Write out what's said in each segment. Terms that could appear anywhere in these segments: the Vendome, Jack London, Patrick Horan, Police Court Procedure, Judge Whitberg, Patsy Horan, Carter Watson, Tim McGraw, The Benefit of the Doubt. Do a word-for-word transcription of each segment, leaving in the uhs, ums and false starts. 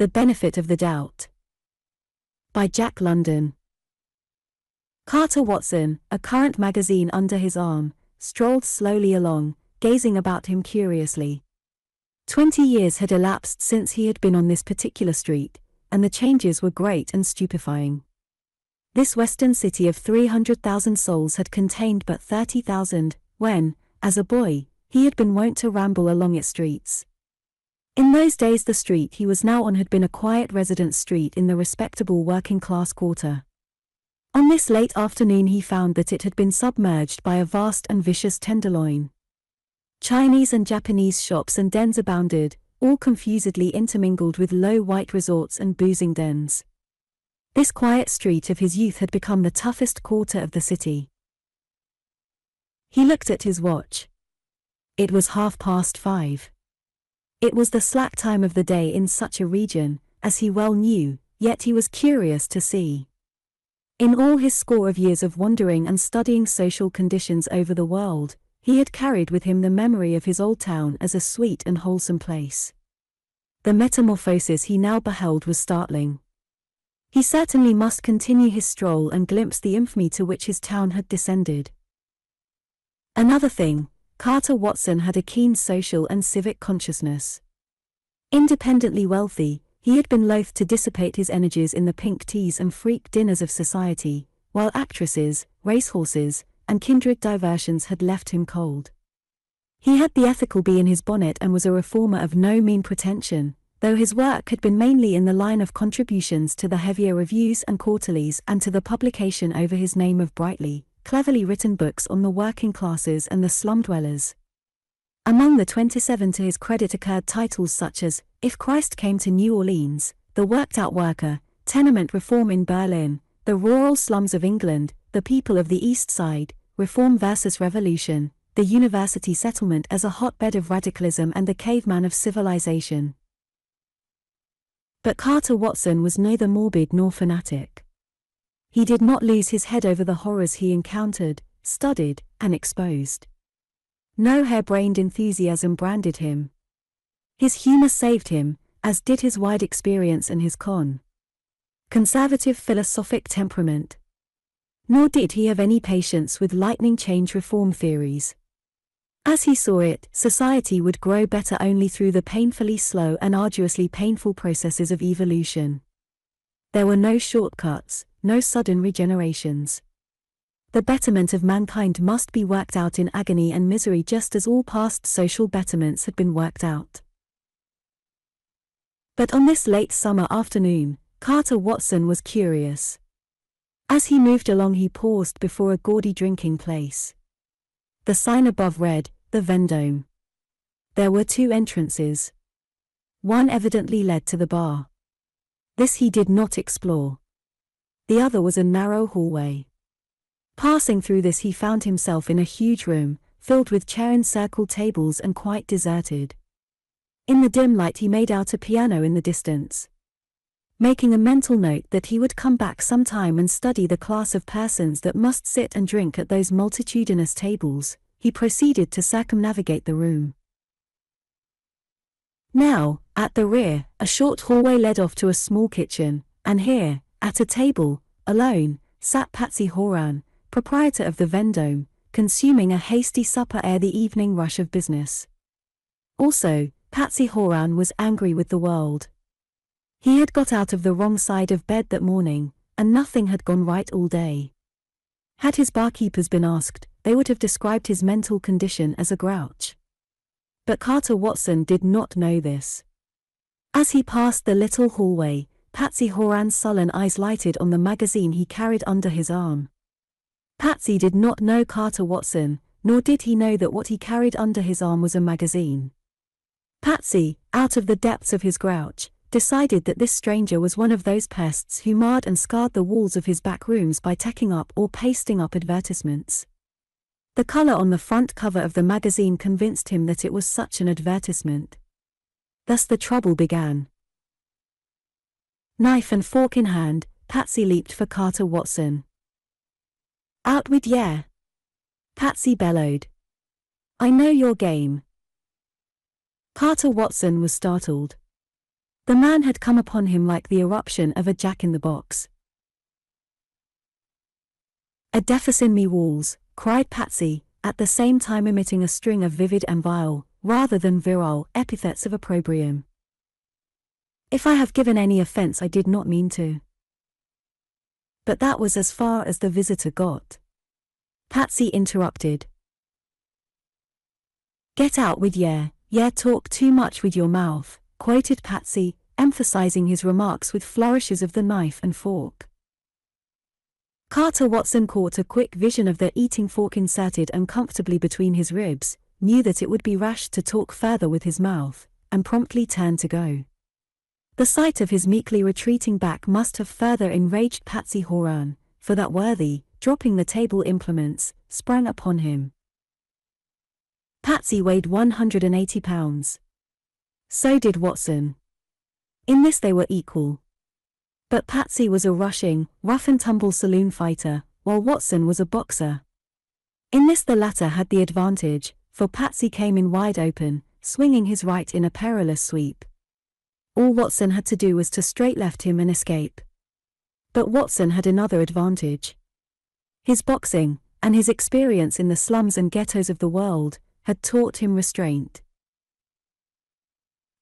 The Benefit of the Doubt by Jack London. Carter Watson, a current magazine under his arm, strolled slowly along, gazing about him curiously. Twenty years had elapsed since he had been on this particular street, and the changes were great and stupefying. This western city of three hundred thousand souls had contained but thirty thousand, when, as a boy, he had been wont to ramble along its streets. In those days the street he was now on had been a quiet residence street in the respectable working-class quarter. On this late afternoon he found that it had been submerged by a vast and vicious tenderloin. Chinese and Japanese shops and dens abounded, all confusedly intermingled with low white resorts and boozing dens. This quiet street of his youth had become the toughest quarter of the city. He looked at his watch. It was half past five. It was the slack time of the day in such a region, as he well knew, yet he was curious to see. In all his score of years of wandering and studying social conditions over the world, he had carried with him the memory of his old town as a sweet and wholesome place. The metamorphosis he now beheld was startling. He certainly must continue his stroll and glimpse the infamy to which his town had descended. Another thing, Carter Watson had a keen social and civic consciousness. Independently wealthy, he had been loath to dissipate his energies in the pink teas and freak dinners of society, while actresses, racehorses, and kindred diversions had left him cold. He had the ethical bee in his bonnet and was a reformer of no mean pretension, though his work had been mainly in the line of contributions to the heavier reviews and quarterlies and to the publication over his name of brightly, cleverly written books on the working classes and the slum-dwellers. Among the twenty-seven to his credit occurred titles such as, If Christ Came to New Orleans, The Worked-Out Worker, Tenement Reform in Berlin, The Rural Slums of England, The People of the East Side, Reform versus Revolution, The University Settlement as a Hotbed of Radicalism and the Caveman of Civilization. But Carter Watson was neither morbid nor fanatic. He did not lose his head over the horrors he encountered, studied, and exposed. No harebrained enthusiasm branded him. His humor saved him, as did his wide experience and his con. conservative philosophic temperament. Nor did he have any patience with lightning change reform theories. As he saw it, society would grow better only through the painfully slow and arduously painful processes of evolution. There were no shortcuts, no sudden regenerations. The betterment of mankind must be worked out in agony and misery, just as all past social betterments had been worked out. But on this late summer afternoon, Carter Watson was curious. As he moved along he paused before a gaudy drinking place. The sign above read, The Vendome. There were two entrances. One evidently led to the bar. This he did not explore. The other was a narrow hallway. Passing through this he found himself in a huge room, filled with chair-encircled tables and quite deserted. In the dim light he made out a piano in the distance. Making a mental note that he would come back sometime and study the class of persons that must sit and drink at those multitudinous tables, he proceeded to circumnavigate the room. Now, at the rear, a short hallway led off to a small kitchen, and here, at a table, alone, sat Patsy Horan, proprietor of the Vendome, consuming a hasty supper ere the evening rush of business. Also, Patsy Horan was angry with the world. He had got out of the wrong side of bed that morning, and nothing had gone right all day. Had his barkeepers been asked, they would have described his mental condition as a grouch. But Carter Watson did not know this. As he passed the little hallway, Patsy Horan's sullen eyes lighted on the magazine he carried under his arm. Patsy did not know Carter Watson, nor did he know that what he carried under his arm was a magazine. Patsy, out of the depths of his grouch, decided that this stranger was one of those pests who marred and scarred the walls of his back rooms by tacking up or pasting up advertisements. The color on the front cover of the magazine convinced him that it was such an advertisement. Thus the trouble began. Knife and fork in hand, Patsy leaped for Carter Watson. "Out with yer!" Patsy bellowed. "I know your game." Carter Watson was startled. The man had come upon him like the eruption of a jack-in-the-box. "A deafness in me walls," cried Patsy, at the same time emitting a string of vivid and vile, rather than virile, epithets of opprobrium. "If I have given any offense I did not mean to." But that was as far as the visitor got. Patsy interrupted. "Get out with yer, yer talk too much with your mouth," quoted Patsy, emphasizing his remarks with flourishes of the knife and fork. Carter Watson caught a quick vision of the eating fork inserted uncomfortably between his ribs, knew that it would be rash to talk further with his mouth, and promptly turned to go. The sight of his meekly retreating back must have further enraged Patsy Horan, for that worthy, dropping the table implements, sprang upon him. Patsy weighed one hundred eighty pounds. So did Watson. In this they were equal. But Patsy was a rushing, rough-and-tumble saloon fighter, while Watson was a boxer. In this the latter had the advantage, for Patsy came in wide open, swinging his right in a perilous sweep. All Watson had to do was to straight-left him and escape. But Watson had another advantage. His boxing, and his experience in the slums and ghettos of the world, had taught him restraint.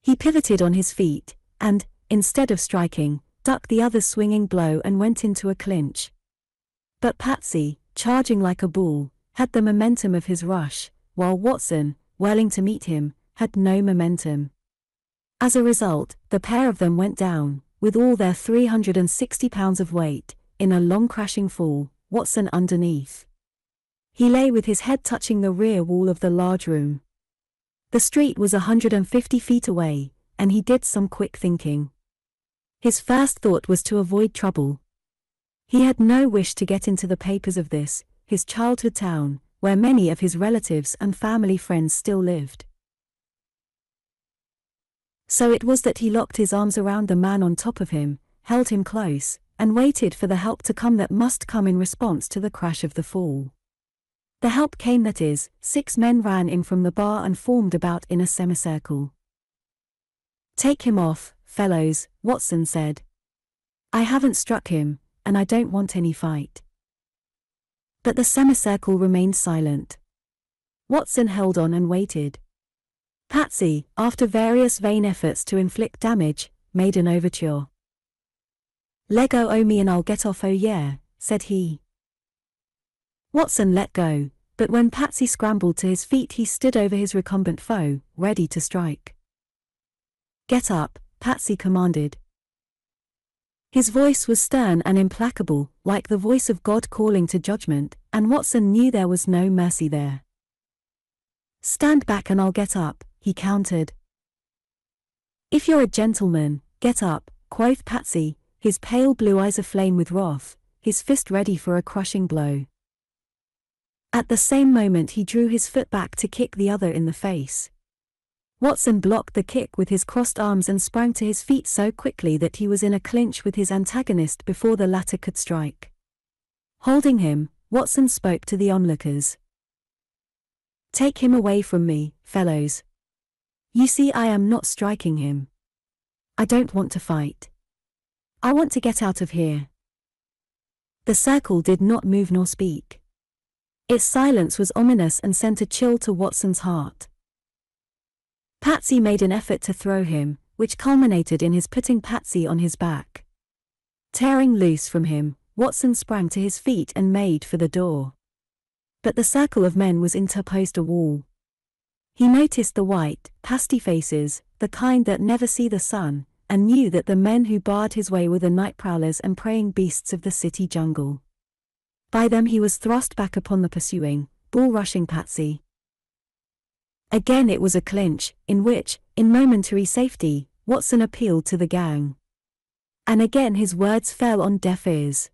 He pivoted on his feet, and, instead of striking, ducked the other's swinging blow and went into a clinch. But Patsy, charging like a bull, had the momentum of his rush, while Watson, whirling to meet him, had no momentum. As a result, the pair of them went down, with all their three hundred sixty pounds of weight, in a long crashing fall, Watson underneath. He lay with his head touching the rear wall of the large room. The street was one hundred fifty feet away, and he did some quick thinking. His first thought was to avoid trouble. He had no wish to get into the papers of this, his childhood town, where many of his relatives and family friends still lived. So it was that he locked his arms around the man on top of him, held him close, and waited for the help to come that must come in response to the crash of the fall. The help came, that is, six men ran in from the bar and formed about in a semicircle. "Take him off, fellows," Watson said. "I haven't struck him, and I don't want any fight." But the semicircle remained silent. Watson held on and waited. Patsy, after various vain efforts to inflict damage, made an overture. "Let go o' me and I'll get off o' yer," said he. Watson let go, but when Patsy scrambled to his feet he stood over his recumbent foe, ready to strike. "Get up," Patsy commanded. His voice was stern and implacable, like the voice of God calling to judgment, and Watson knew there was no mercy there. "Stand back and I'll get up," he countered. "If you're a gentleman, get up," quoth Patsy, his pale blue eyes aflame with wrath, his fist ready for a crushing blow. At the same moment he drew his foot back to kick the other in the face. Watson blocked the kick with his crossed arms and sprang to his feet so quickly that he was in a clinch with his antagonist before the latter could strike. Holding him, Watson spoke to the onlookers. "Take him away from me, fellows. You see I am not striking him. I don't want to fight. I want to get out of here." The circle did not move nor speak. Its silence was ominous and sent a chill to Watson's heart. Patsy made an effort to throw him, which culminated in his putting Patsy on his back. Tearing loose from him, Watson sprang to his feet and made for the door. But the circle of men was interposed a wall. He noticed the white, pasty faces, the kind that never see the sun, and knew that the men who barred his way were the night prowlers and preying beasts of the city jungle. By them he was thrust back upon the pursuing, bull-rushing Patsy. Again it was a clinch, in which, in momentary safety, Watson appealed to the gang. And again his words fell on deaf ears.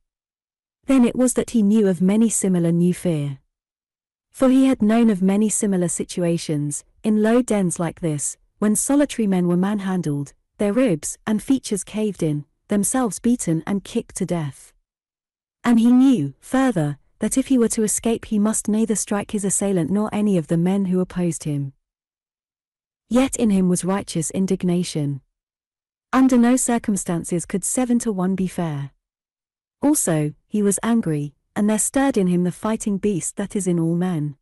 Then it was that he knew of many similar new fear. For he had known of many similar situations, in low dens like this, when solitary men were manhandled, their ribs and features caved in, themselves beaten and kicked to death. And he knew, further, that if he were to escape he must neither strike his assailant nor any of the men who opposed him. Yet in him was righteous indignation. Under no circumstances could seven to one be fair. Also, he was angry, and there stirred in him the fighting beast that is in all men.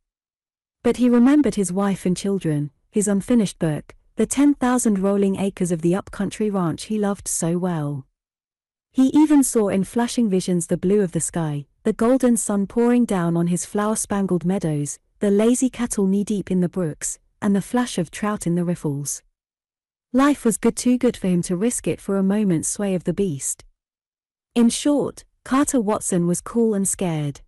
But he remembered his wife and children, his unfinished book, the ten thousand rolling acres of the upcountry ranch he loved so well. He even saw in flashing visions the blue of the sky, the golden sun pouring down on his flower-spangled meadows, the lazy cattle knee-deep in the brooks, and the flash of trout in the riffles. Life was good too good for him to risk it for a moment's sway of the beast. In short, Carter Watson was cool and scared.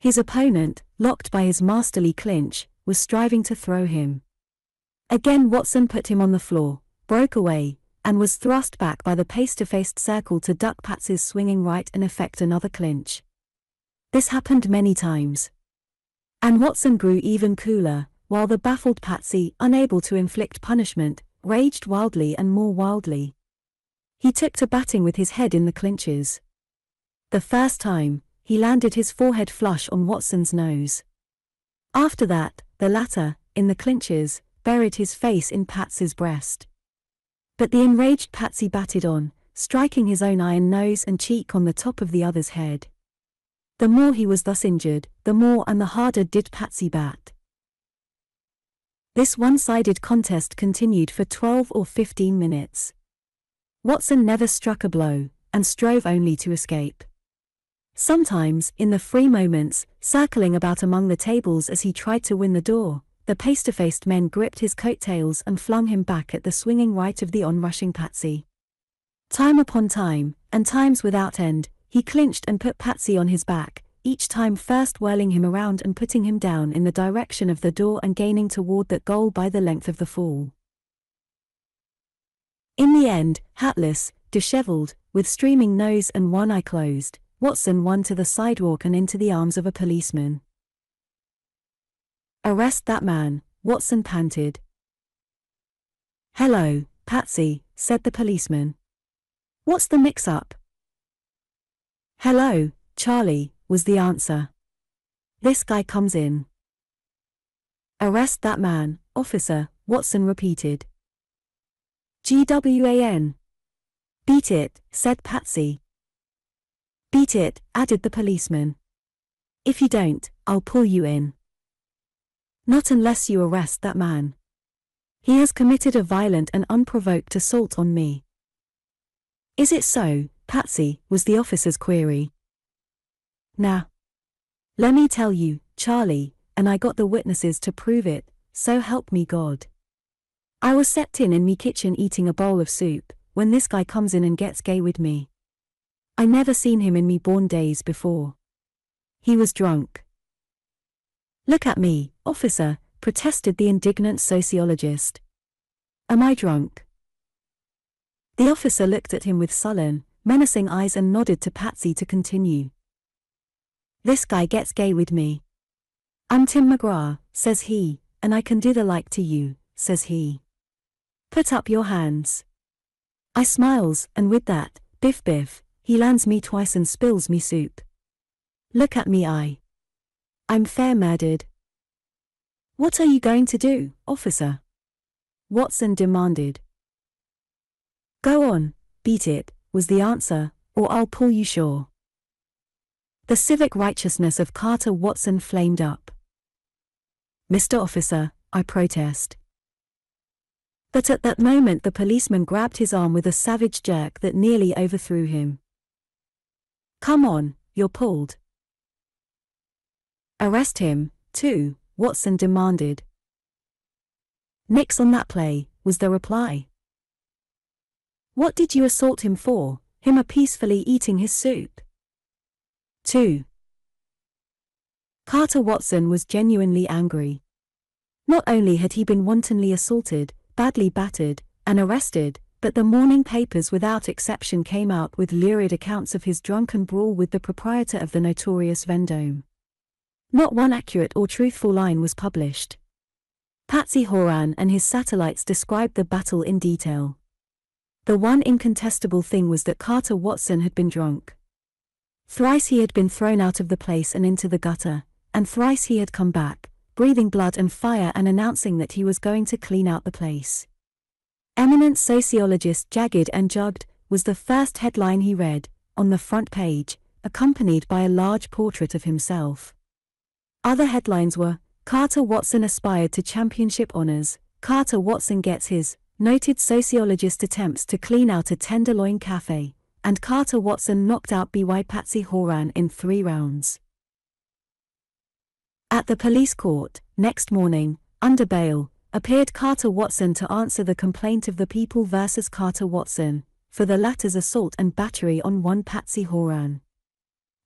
His opponent, locked by his masterly clinch, was striving to throw him. Again Watson put him on the floor, broke away, and was thrust back by the pace-to-faced circle to duck Patsy's swinging right and effect another clinch. This happened many times. And Watson grew even cooler, while the baffled Patsy, unable to inflict punishment, raged wildly and more wildly. He took to batting with his head in the clinches. The first time, he landed his forehead flush on Watson's nose. After that, the latter, in the clinches, buried his face in Patsy's breast. But the enraged Patsy batted on, striking his own iron nose and cheek on the top of the other's head. The more he was thus injured, the more and the harder did Patsy bat. This one-sided contest continued for twelve or fifteen minutes. Watson never struck a blow, and strove only to escape. Sometimes, in the free moments, circling about among the tables as he tried to win the door, the paste-faced men gripped his coattails and flung him back at the swinging right of the onrushing Patsy. Time upon time, and times without end, he clinched and put Patsy on his back, each time first whirling him around and putting him down in the direction of the door and gaining toward that goal by the length of the fall. In the end, hatless, disheveled, with streaming nose and one eye closed, Watson won to the sidewalk and into the arms of a policeman. "Arrest that man," Watson panted. "Hello, Patsy," said the policeman. "What's the mix-up?" "Hello, Charlie," was the answer. "This guy comes in." "Arrest that man, officer," Watson repeated. "G W A N. "Beat it," said Patsy. "Beat it," added the policeman. "If you don't, I'll pull you in." "Not unless you arrest that man. He has committed a violent and unprovoked assault on me." "Is it so, Patsy?" was the officer's query. "Nah. Let me tell you, Charlie, and I got the witnesses to prove it, so help me God. I was set in in me kitchen eating a bowl of soup, when this guy comes in and gets gay with me. I never seen him in me born days before. He was drunk." "Look at me, officer," protested the indignant sociologist. "Am I drunk?" The officer looked at him with sullen, menacing eyes and nodded to Patsy to continue. "This guy gets gay with me. 'I'm Tim McGraw,' says he, 'and I can do the like to you,' says he. 'Put up your hands.' I smiles, and with that, biff biff, he lands me twice and spills me soup. Look at me I. I'm fair murdered." "What are you going to do, officer?" Watson demanded. "Go on, beat it," was the answer, "or I'll pull you sure." The civic righteousness of Carter Watson flamed up. "Mister Officer," I protest. But at that moment the policeman grabbed his arm with a savage jerk that nearly overthrew him. "Come on, you're pulled." "Arrest him, too," Watson demanded. "Nix on that play," was the reply. "What did you assault him for, him a peacefully eating his soup?" "Two." Carter Watson was genuinely angry. Not only had he been wantonly assaulted, badly battered, and arrested, but the morning papers without exception came out with lurid accounts of his drunken brawl with the proprietor of the notorious Vendome. Not one accurate or truthful line was published. Patsy Horan and his satellites described the battle in detail. The one incontestable thing was that Carter Watson had been drunk. Thrice he had been thrown out of the place and into the gutter, and thrice he had come back, breathing blood and fire and announcing that he was going to clean out the place. Eminent sociologist Jagged and Jugged was the first headline he read, on the front page, accompanied by a large portrait of himself. Other headlines were, Carter Watson aspired to championship honors, Carter Watson gets his, noted sociologist attempts to clean out a Tenderloin cafe, and Carter Watson knocked out B Y Patsy Horan in three rounds. At the police court, next morning, under bail, appeared Carter Watson to answer the complaint of the People versus Carter Watson, for the latter's assault and battery on one Patsy Horan.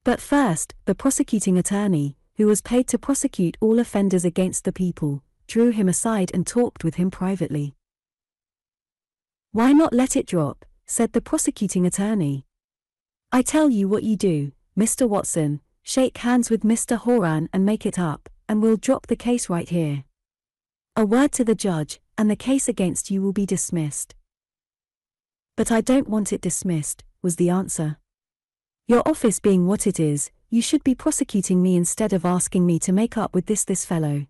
But first, the prosecuting attorney, who was paid to prosecute all offenders against the People, drew him aside and talked with him privately. "Why not let it drop?" said the prosecuting attorney. "I tell you what you do, Mister Watson, shake hands with Mister Horan and make it up, and we'll drop the case right here. A word to the judge, and the case against you will be dismissed." "But I don't want it dismissed," was the answer. "Your office being what it is, you should be prosecuting me instead of asking me to make up with this this fellow."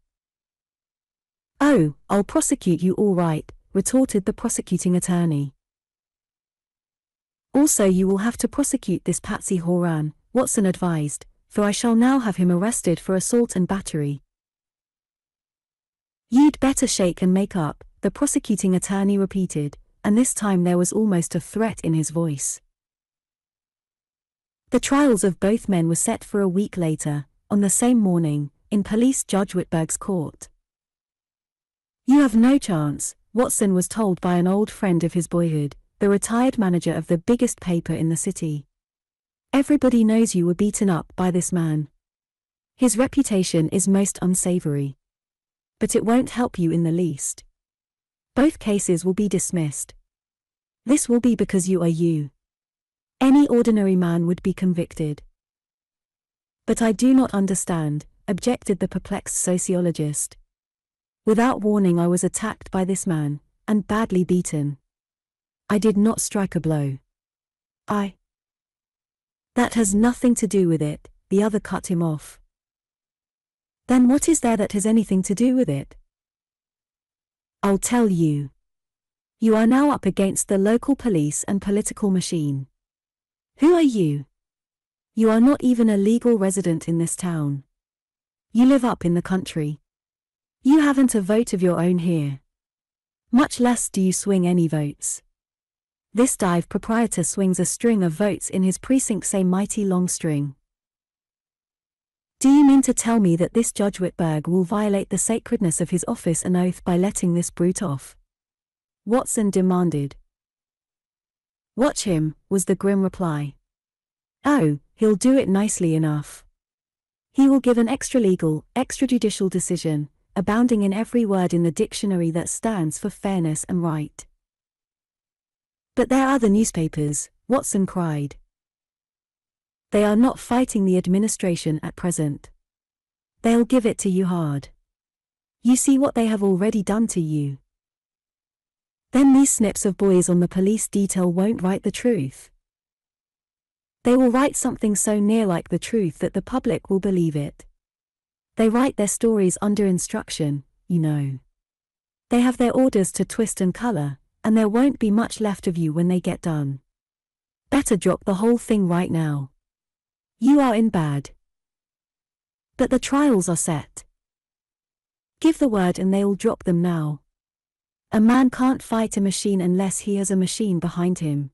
"Oh, I'll prosecute you all right," retorted the prosecuting attorney. "Also you will have to prosecute this Patsy Horan," Watson advised, "for I shall now have him arrested for assault and battery." "You'd better shake and make up," the prosecuting attorney repeated, and this time there was almost a threat in his voice. The trials of both men were set for a week later, on the same morning, in Police Judge Whitberg's court. "You have no chance," Watson was told by an old friend of his boyhood, the retired manager of the biggest paper in the city. "Everybody knows you were beaten up by this man. His reputation is most unsavory. But it won't help you in the least. Both cases will be dismissed. This will be because you are you. Any ordinary man would be convicted." "But I do not understand," objected the perplexed sociologist. "Without warning I was attacked by this man, and badly beaten. I did not strike a blow. I... That has nothing to do with it," the other cut him off. "Then what is there that has anything to do with it?" "I'll tell you. You are now up against the local police and political machine. Who are you? You are not even a legal resident in this town. You live up in the country. You haven't a vote of your own here. Much less do you swing any votes. This dive proprietor swings a string of votes in his precinct's a mighty long string. Do you mean to tell me that this Judge Whitberg will violate the sacredness of his office and oath by letting this brute off?" Watson demanded. "Watch him," was the grim reply. "Oh, he'll do it nicely enough. He will give an extra-legal, extrajudicial decision, abounding in every word in the dictionary that stands for fairness and right." "But there are the newspapers," Watson cried. "They are not fighting the administration at present. They'll give it to you hard. You see what they have already done to you. Then these snips of boys on the police detail won't write the truth. They will write something so near like the truth that the public will believe it. They write their stories under instruction, you know. They have their orders to twist and color, and there won't be much left of you when they get done. Better drop the whole thing right now. You are in bad. But the trials are set. Give the word and they'll drop them now. A man can't fight a machine unless he has a machine behind him."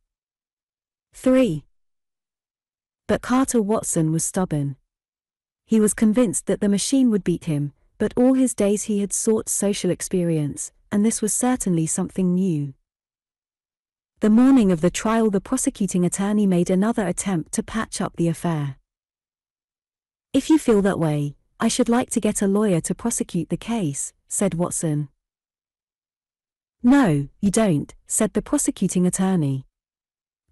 Three. But Carter Watson was stubborn. He was convinced that the machine would beat him, but all his days he had sought social experience, and this was certainly something new. The morning of the trial the prosecuting attorney made another attempt to patch up the affair. "If you feel that way, I should like to get a lawyer to prosecute the case," said Watson. "No, you don't," said the prosecuting attorney.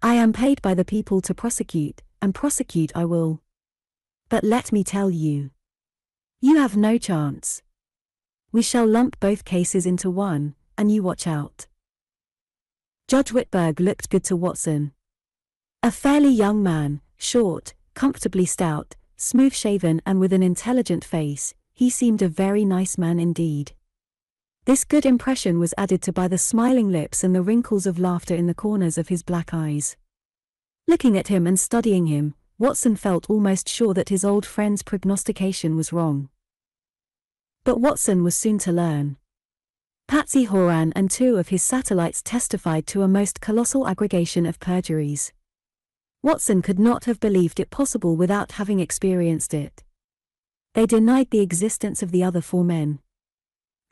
"I am paid by the people to prosecute, and prosecute I will. But let me tell you. You have no chance. We shall lump both cases into one, and you watch out." Judge Whitberg looked good to Watson. A fairly young man, short, comfortably stout, smooth-shaven and with an intelligent face, he seemed a very nice man indeed. This good impression was added to by the smiling lips and the wrinkles of laughter in the corners of his black eyes. Looking at him and studying him, Watson felt almost sure that his old friend's prognostication was wrong. But Watson was soon to learn. Patsy Horan and two of his satellites testified to a most colossal aggregation of perjuries. Watson could not have believed it possible without having experienced it. They denied the existence of the other four men.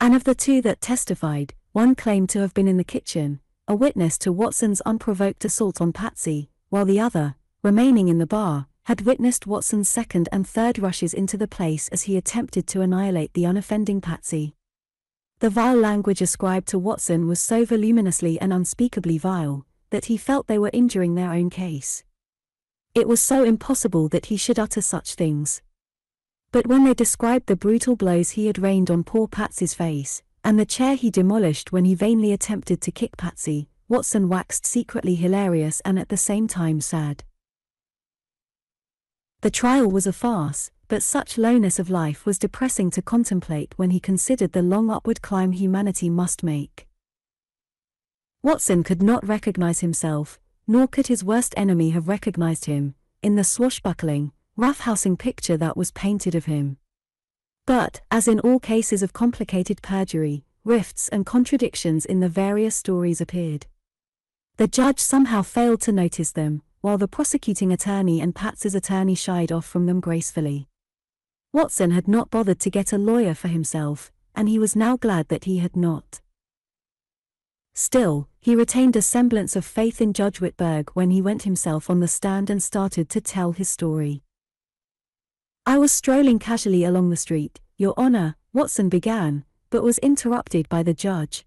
And of the two that testified, one claimed to have been in the kitchen, a witness to Watson's unprovoked assault on Patsy, while the other, remaining in the bar, had witnessed Watson's second and third rushes into the place as he attempted to annihilate the unoffending Patsy. The vile language ascribed to Watson was so voluminously and unspeakably vile, that he felt they were injuring their own case. It was so impossible that he should utter such things. But when they described the brutal blows he had rained on poor Patsy's face, and the chair he demolished when he vainly attempted to kick Patsy, Watson waxed secretly hilarious and at the same time sad. The trial was a farce, but such lowness of life was depressing to contemplate when he considered the long upward climb humanity must make. Watson could not recognize himself, nor could his worst enemy have recognized him, in the swashbuckling, roughhousing picture that was painted of him. But, as in all cases of complicated perjury, rifts and contradictions in the various stories appeared. The judge somehow failed to notice them, while the prosecuting attorney and Patsy's attorney shied off from them gracefully. Watson had not bothered to get a lawyer for himself, and he was now glad that he had not. Still, he retained a semblance of faith in Judge Whitberg when he went himself on the stand and started to tell his story. "I was strolling casually along the street, Your Honor," Watson began, but was interrupted by the judge.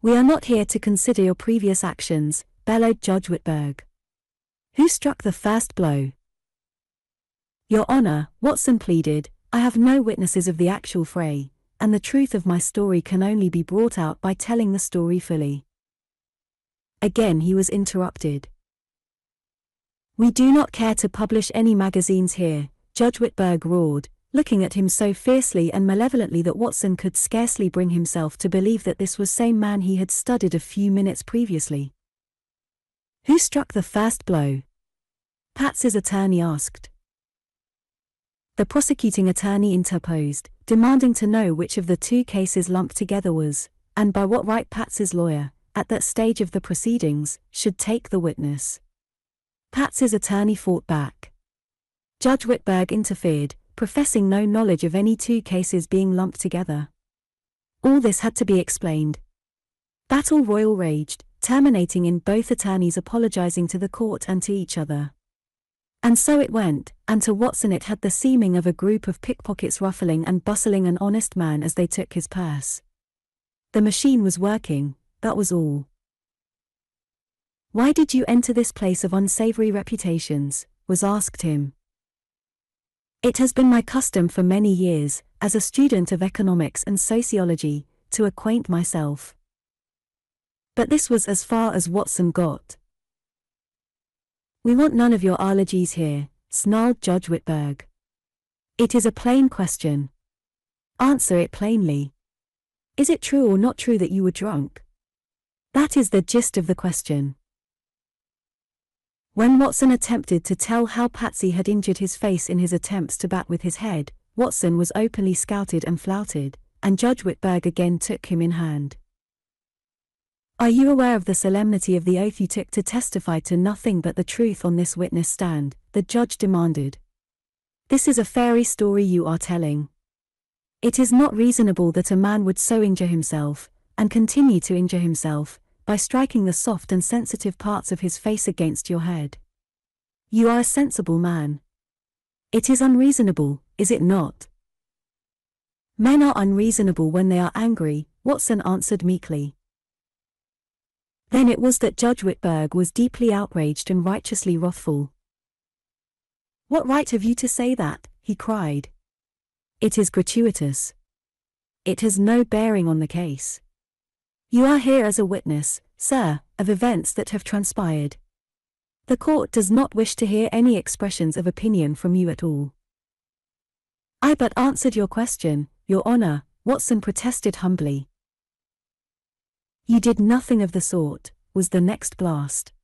"We are not here to consider your previous actions," bellowed Judge Whitberg. "Who struck the first blow?" "Your Honor," Watson pleaded, "I have no witnesses of the actual fray, and the truth of my story can only be brought out by telling the story fully." Again he was interrupted. "We do not care to publish any magazines here," Judge Whitberg roared, looking at him so fiercely and malevolently that Watson could scarcely bring himself to believe that this was the same man he had studied a few minutes previously. "Who struck the first blow?" Patsy's attorney asked. The prosecuting attorney interposed, demanding to know which of the two cases lumped together was, and by what right Patsy's lawyer, at that stage of the proceedings, should take the witness. Patsy's attorney fought back. Judge Whitberg interfered, professing no knowledge of any two cases being lumped together. All this had to be explained. Battle royal raged, terminating in both attorneys apologizing to the court and to each other. And so it went, and to Watson it had the seeming of a group of pickpockets ruffling and bustling an honest man as they took his purse. The machine was working, that was all. "Why did you enter this place of unsavory reputations?" was asked him. "It has been my custom for many years, as a student of economics and sociology, to acquaint myself." But this was as far as Watson got. "We want none of your eulogies here," snarled Judge Whitberg. "It is a plain question. Answer it plainly. Is it true or not true that you were drunk? That is the gist of the question." When Watson attempted to tell how Patsy had injured his face in his attempts to bat with his head, Watson was openly scouted and flouted, and Judge Whitberg again took him in hand. "Are you aware of the solemnity of the oath you took to testify to nothing but the truth on this witness stand?" the judge demanded. "This is a fairy story you are telling. It is not reasonable that a man would so injure himself, and continue to injure himself, by striking the soft and sensitive parts of his face against your head. You are a sensible man. It is unreasonable, is it not?" "Men are unreasonable when they are angry," Watson answered meekly. Then it was that Judge Whitberg was deeply outraged and righteously wrathful. "What right have you to say that?" he cried. "It is gratuitous. It has no bearing on the case. You are here as a witness, sir, of events that have transpired. The court does not wish to hear any expressions of opinion from you at all." "I but answered your question, Your Honor," Watson protested humbly. "You did nothing of the sort," was the next blast.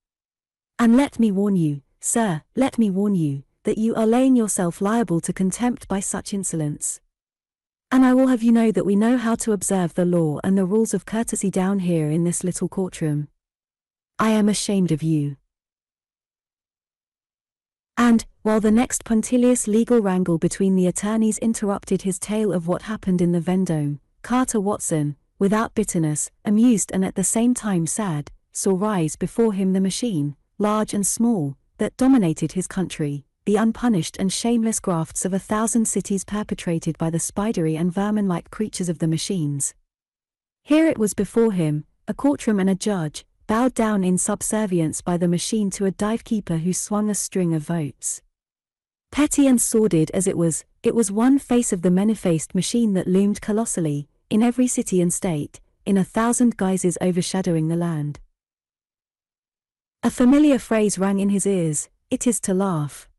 "And let me warn you, sir, let me warn you, that you are laying yourself liable to contempt by such insolence. And I will have you know that we know how to observe the law and the rules of courtesy down here in this little courtroom. I am ashamed of you." And, while the next punctilious legal wrangle between the attorneys interrupted his tale of what happened in the Vendome, Carter Watson, without bitterness, amused and at the same time sad, saw rise before him the machine, large and small, that dominated his country, the unpunished and shameless grafts of a thousand cities perpetrated by the spidery and vermin-like creatures of the machines. Here it was before him, a courtroom and a judge, bowed down in subservience by the machine to a divekeeper who swung a string of votes. Petty and sordid as it was, it was one face of the many-faced machine that loomed colossally, in every city and state, in a thousand guises overshadowing the land. A familiar phrase rang in his ears, "It is to laugh."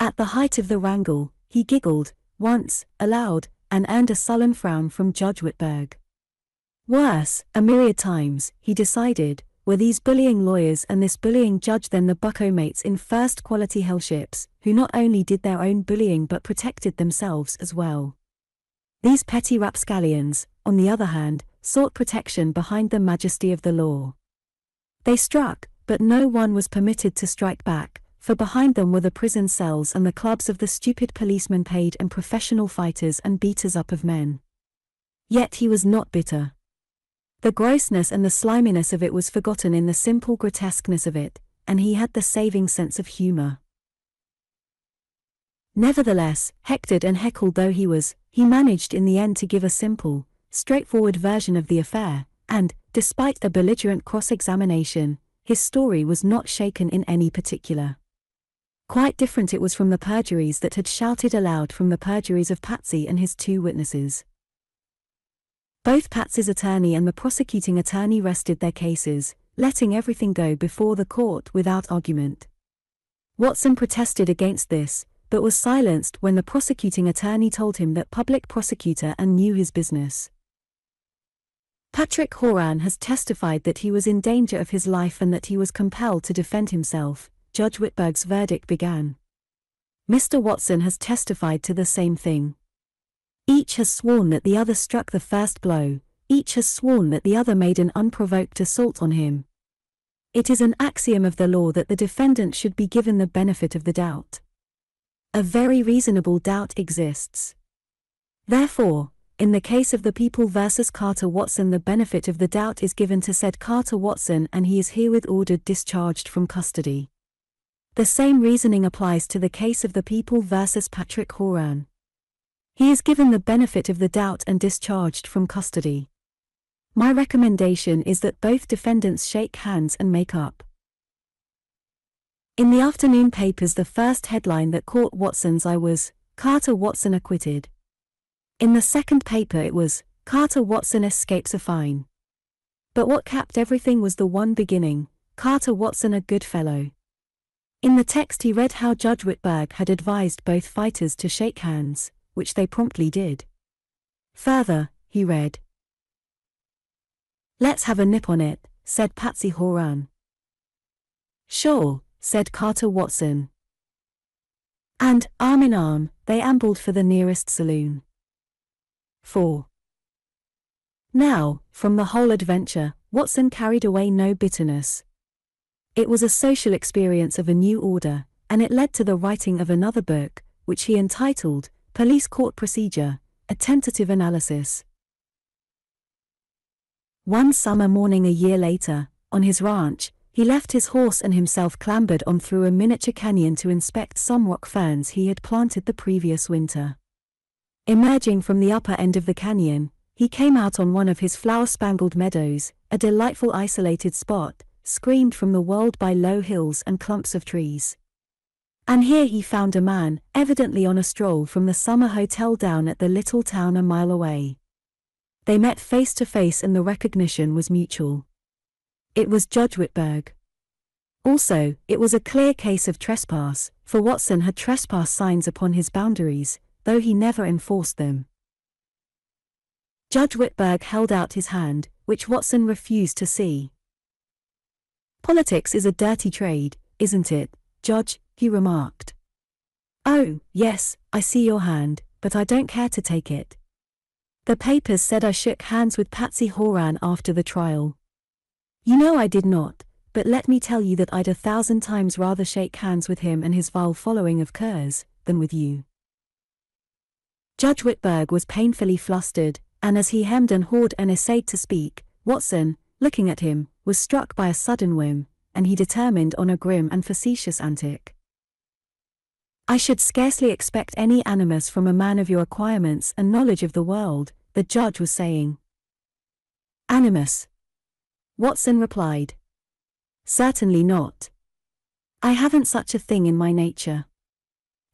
At the height of the wrangle, he giggled, once, aloud, and earned a sullen frown from Judge Whitberg. Worse, a myriad times, he decided, were these bullying lawyers and this bullying judge than the bucko mates in first-quality hellships, who not only did their own bullying but protected themselves as well. These petty rapscallions, on the other hand, sought protection behind the majesty of the law. They struck, but no one was permitted to strike back, for behind them were the prison cells and the clubs of the stupid policemen paid and professional fighters and beaters-up of men. Yet he was not bitter. The grossness and the sliminess of it was forgotten in the simple grotesqueness of it, and he had the saving sense of humor. Nevertheless, hectored and heckled though he was, he managed in the end to give a simple, straightforward version of the affair, and, despite a belligerent cross-examination, his story was not shaken in any particular. Quite different it was from the perjuries that had shouted aloud from the perjuries of Patsy and his two witnesses. Both Patsy's attorney and the prosecuting attorney rested their cases, letting everything go before the court without argument. Watson protested against this, but was silenced when the prosecuting attorney told him that public prosecutor and knew his business. Patrick Horan has testified that he was in danger of his life and that he was compelled to defend himself, Judge Whitberg's verdict began. Mister Watson has testified to the same thing. Each has sworn that the other struck the first blow, each has sworn that the other made an unprovoked assault on him. It is an axiom of the law that the defendant should be given the benefit of the doubt. A very reasonable doubt exists. Therefore, in the case of the People versus Carter Watson, the benefit of the doubt is given to said Carter Watson and he is herewith ordered discharged from custody. The same reasoning applies to the case of the People versus Patrick Horan. He is given the benefit of the doubt and discharged from custody. My recommendation is that both defendants shake hands and make up. In the afternoon papers, the first headline that caught Watson's eye was, "Carter Watson acquitted." In the second paper it was, "Carter Watson escapes a fine." But what capped everything was the one beginning, "Carter Watson a good fellow." In the text he read how Judge Whitberg had advised both fighters to shake hands, which they promptly did. Further, he read, "Let's have a nip on it," said Patsy Horan. "Sure," said Carter Watson. And, arm in arm, they ambled for the nearest saloon. four. Now, from the whole adventure, Watson carried away no bitterness. It was a social experience of a new order, and it led to the writing of another book, which he entitled, Police Court Procedure, a Tentative Analysis. One summer morning a year later, on his ranch, he left his horse and himself clambered on through a miniature canyon to inspect some rock ferns he had planted the previous winter. Emerging from the upper end of the canyon, he came out on one of his flower-spangled meadows, a delightful isolated spot, screened from the world by low hills and clumps of trees. And here he found a man, evidently on a stroll from the summer hotel down at the little town a mile away. They met face to face and the recognition was mutual. It was Judge Whitberg. Also, it was a clear case of trespass, for Watson had trespass signs upon his boundaries, though he never enforced them. Judge Whitberg held out his hand, which Watson refused to see. "Politics is a dirty trade, isn't it, Judge?" he remarked. "Oh, yes, I see your hand, but I don't care to take it. The papers said I shook hands with Patsy Horan after the trial. You know I did not, but let me tell you that I'd a thousand times rather shake hands with him and his vile following of curs, than with you." Judge Whitberg was painfully flustered, and as he hemmed and hawed and essayed to speak, Watson, looking at him, was struck by a sudden whim, and he determined on a grim and facetious antic. "I should scarcely expect any animus from a man of your acquirements and knowledge of the world," the judge was saying. "Animus?" Watson replied. "Certainly not. I haven't such a thing in my nature.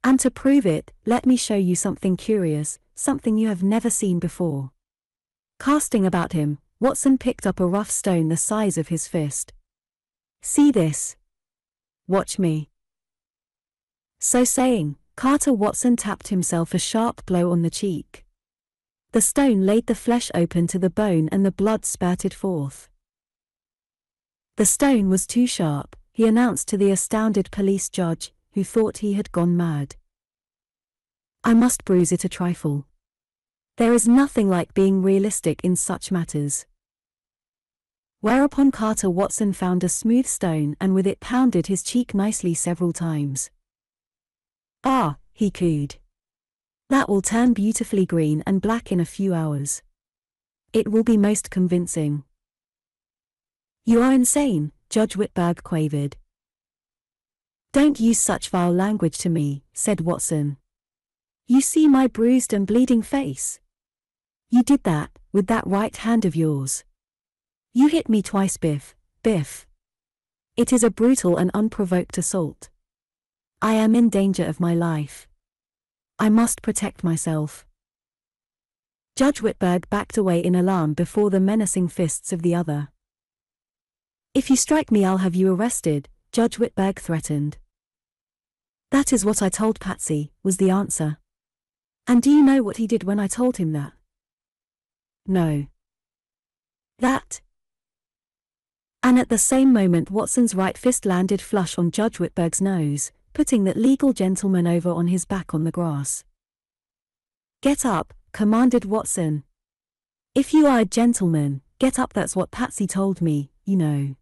And to prove it, let me show you something curious, something you have never seen before." Casting about him, Watson picked up a rough stone the size of his fist. "See this. Watch me." So saying, Carter Watson tapped himself a sharp blow on the cheek. The stone laid the flesh open to the bone and the blood spurted forth. The stone was too sharp, he announced to the astounded police judge, who thought he had gone mad. "I must bruise it a trifle. There is nothing like being realistic in such matters." Whereupon Carter Watson found a smooth stone and with it pounded his cheek nicely several times. "Ah," he cooed. "That will turn beautifully green and black in a few hours. It will be most convincing." "You are insane," Judge Whitberg quavered. "Don't use such vile language to me," said Watson. "You see my bruised and bleeding face? You did that, with that right hand of yours. You hit me twice, biff, biff. It is a brutal and unprovoked assault. I am in danger of my life. I must protect myself." Judge Whitberg backed away in alarm before the menacing fists of the other. "If you strike me, I'll have you arrested," Judge Whitberg threatened. "That is what I told Patsy," was the answer. "And do you know what he did when I told him that?" "No." "That." And at the same moment Watson's right fist landed flush on Judge Whitberg's nose, putting that legal gentleman over on his back on the grass. "Get up," commanded Watson. "If you are a gentleman, get up, that's what Patsy told me, you know."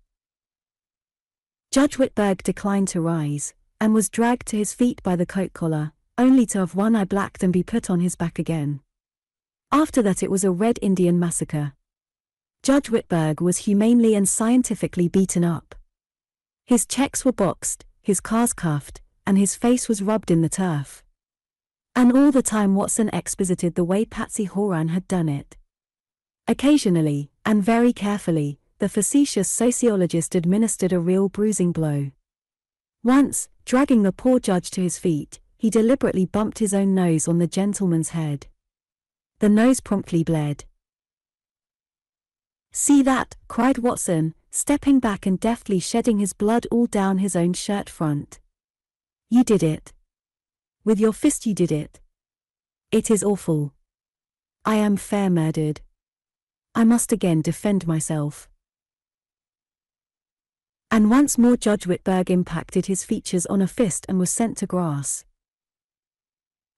Judge Whitberg declined to rise, and was dragged to his feet by the coat collar, only to have one eye blacked and be put on his back again. After that it was a Red Indian massacre. Judge Whitberg was humanely and scientifically beaten up. His checks were boxed, his cars cuffed, and his face was rubbed in the turf. And all the time Watson exposited the way Patsy Horan had done it. Occasionally, and very carefully, the facetious sociologist administered a real bruising blow. Once, dragging the poor judge to his feet, he deliberately bumped his own nose on the gentleman's head. The nose promptly bled. "See that?" cried Watson, stepping back and deftly shedding his blood all down his own shirt front. "You did it. With your fist you did it. It is awful. I am fair murdered. I must again defend myself." And once more Judge Whitberg impacted his features on a fist and was sent to grass.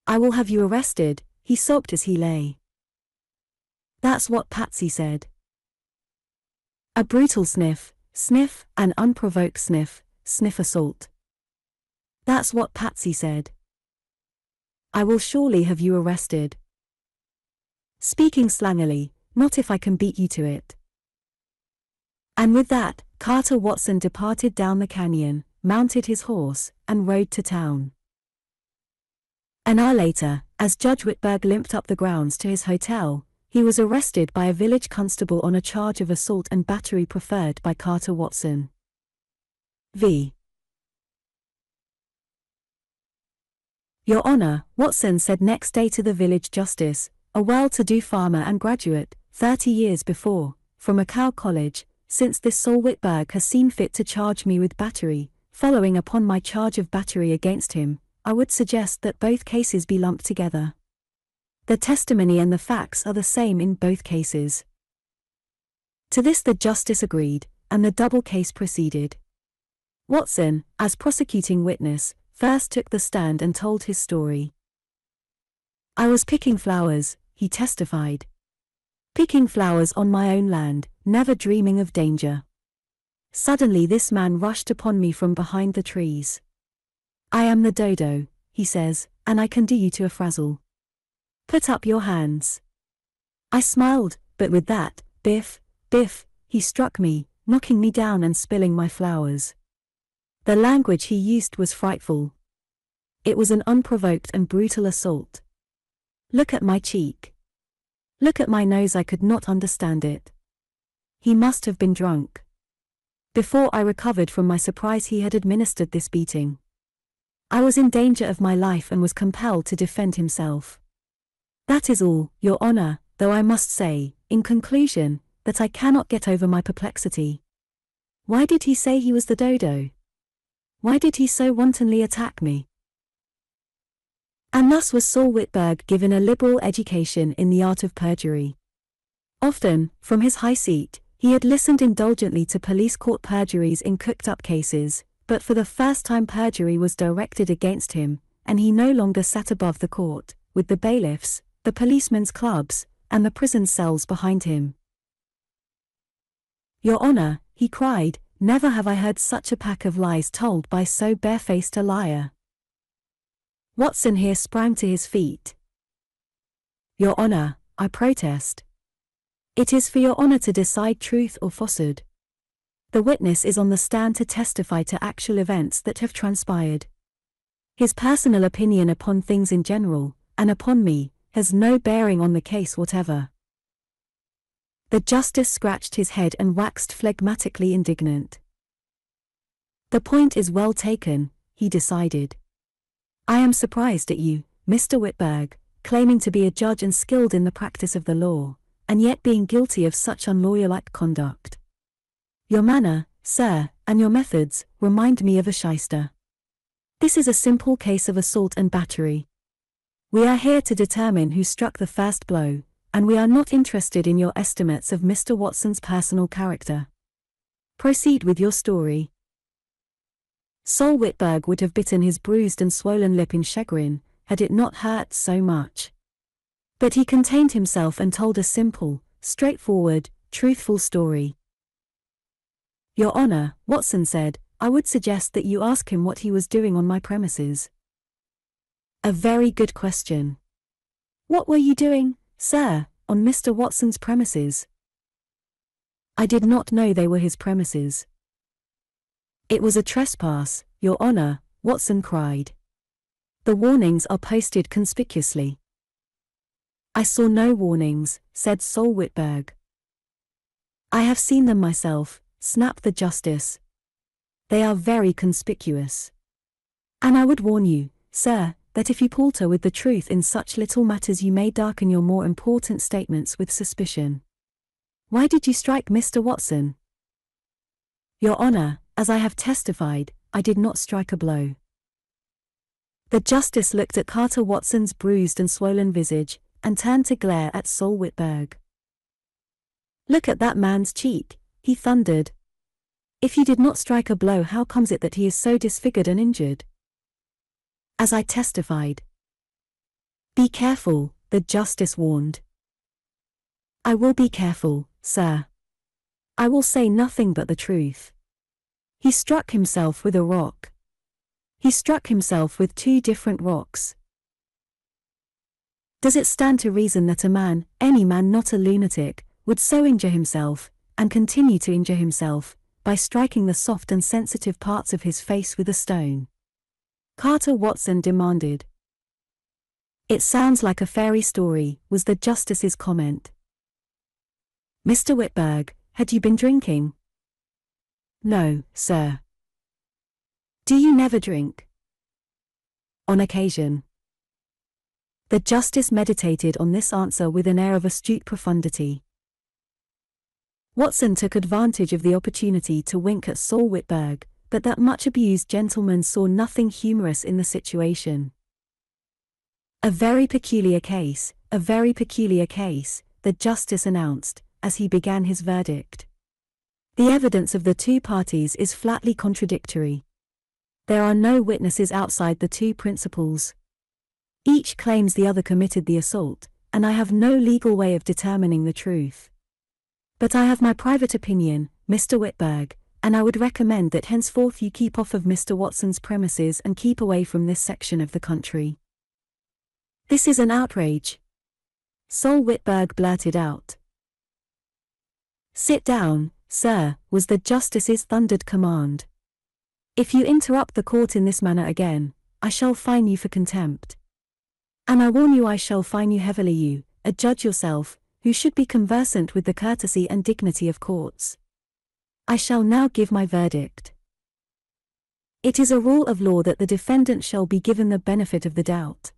"I will have you arrested," he sobbed as he lay. "That's what Patsy said." A brutal sniff, sniff, an unprovoked sniff, sniff assault. "That's what Patsy said. I will surely have you arrested." Speaking slangily, "Not if I can beat you to it." And with that, Carter Watson departed down the canyon, mounted his horse, and rode to town. An hour later, as Judge Whitberg limped up the grounds to his hotel, he was arrested by a village constable on a charge of assault and battery preferred by Carter Watson. v. "Your Honor," Watson said next day to the village justice, a well-to-do farmer and graduate, thirty years before, from a cow college, "since this Saul Whitberg has seen fit to charge me with battery, following upon my charge of battery against him, I would suggest that both cases be lumped together. The testimony and the facts are the same in both cases. To this the justice agreed, and the double case proceeded. Watson, as prosecuting witness, first took the stand and told his story. "I was picking flowers," he testified. "Picking flowers on my own land, never dreaming of danger. Suddenly this man rushed upon me from behind the trees. 'I am the dodo,' he says, 'and I can do you to a frazzle. Put up your hands.' I smiled, but with that, biff, biff, he struck me, knocking me down and spilling my flowers." The language he used was frightful. It was an unprovoked and brutal assault. "Look at my cheek. Look at my nose." I could not understand it. He must have been drunk. Before I recovered from my surprise, he had administered this beating. I was in danger of my life and was compelled to defend himself. That is all, Your Honor, though I must say, in conclusion, that I cannot get over my perplexity. Why did he say he was the dodo? Why did he so wantonly attack me? And thus was Saul Whitberg given a liberal education in the art of perjury. Often, from his high seat, he had listened indulgently to police court perjuries in cooked-up cases, but for the first time perjury was directed against him, and he no longer sat above the court, with the bailiffs, the policemen's clubs, and the prison cells behind him. "Your Honor," he cried, "never have I heard such a pack of lies told by so barefaced a liar." Watson here sprang to his feet. "Your Honor, I protest. It is for Your Honor to decide truth or falsehood. The witness is on the stand to testify to actual events that have transpired. His personal opinion upon things in general, and upon me, has no bearing on the case whatever." The justice scratched his head and waxed phlegmatically indignant. "The point is well taken," he decided. "I am surprised at you, Mister Whitberg, claiming to be a judge and skilled in the practice of the law, and yet being guilty of such unlawyer-like conduct. Your manner, sir, and your methods, remind me of a shyster. This is a simple case of assault and battery. We are here to determine who struck the first blow, and we are not interested in your estimates of Mister Watson's personal character. Proceed with your story." Saul Whitberg would have bitten his bruised and swollen lip in chagrin, had it not hurt so much. But he contained himself and told a simple, straightforward, truthful story. "Your Honor," Watson said, "I would suggest that you ask him what he was doing on my premises." "A very good question. What were you doing, sir, on Mister Watson's premises?" "I did not know they were his premises." "It was a trespass, Your Honor," Watson cried. "The warnings are posted conspicuously." "I saw no warnings," said Saul Whitberg. "I have seen them myself," snapped the justice. "They are very conspicuous. And I would warn you, sir, that if you palter with the truth in such little matters you may darken your more important statements with suspicion. Why did you strike Mister Watson?" "Your Honor, as I have testified, I did not strike a blow." The justice looked at Carter Watson's bruised and swollen visage, and turned to glare at Saul Whitberg. "Look at that man's cheek," he thundered. "If you did not strike a blow, how comes it that he is so disfigured and injured?" "As I testified." "Be careful," the justice warned. "I will be careful, sir. I will say nothing but the truth." He struck himself with a rock. He struck himself with two different rocks. Does it stand to reason that a man, any man not a lunatic, would so injure himself, and continue to injure himself, by striking the soft and sensitive parts of his face with a stone? Carter Watson demanded. "It sounds like a fairy story," was the justice's comment. "Mister Whitberg, had you been drinking?" "No, sir." "Do you never drink?" "On occasion." The justice meditated on this answer with an air of astute profundity. Watson took advantage of the opportunity to wink at Saul Whitberg, but that much-abused gentleman saw nothing humorous in the situation. "A very peculiar case," a very peculiar case, the justice announced, as he began his verdict. The evidence of the two parties is flatly contradictory. There are no witnesses outside the two principals. Each claims the other committed the assault, and I have no legal way of determining the truth. But I have my private opinion, Mister Whitberg, and I would recommend that henceforth you keep off of Mister Watson's premises and keep away from this section of the country. This is an outrage. Sol Whitberg blurted out. Sit down, sir, was the justice's thundered command. If you interrupt the court in this manner again, I shall fine you for contempt. And I warn you I shall fine you heavily you, a judge yourself, who should be conversant with the courtesy and dignity of courts. I shall now give my verdict. It is a rule of law that the defendant shall be given the benefit of the doubt.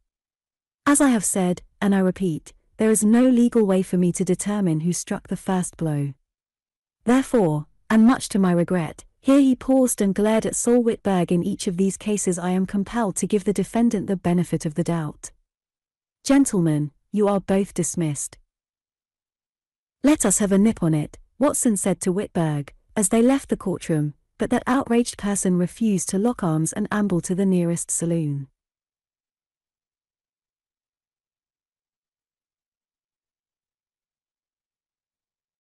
As I have said, and I repeat, there is no legal way for me to determine who struck the first blow. Therefore, and much to my regret, here he paused and glared at Sol Whitberg. In each of these cases I am compelled to give the defendant the benefit of the doubt. Gentlemen, you are both dismissed. Let us have a nip on it, Watson said to Whitberg, as they left the courtroom, but that outraged person refused to lock arms and ambled to the nearest saloon.